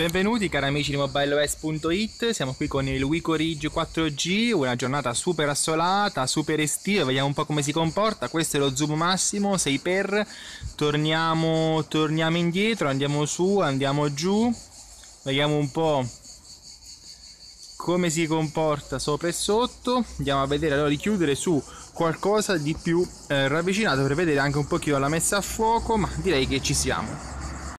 Benvenuti cari amici di mobileOS.it, siamo qui con il Wiko Ridge 4G, una giornata super assolata, super estiva, vediamo un po' come si comporta. Questo è lo zoom massimo, 6x, torniamo indietro, andiamo su, andiamo giù, vediamo un po' come si comporta sopra e sotto. Andiamo a vedere allora di chiudere su qualcosa di più ravvicinato per vedere anche un pochino la messa a fuoco, ma direi che ci siamo.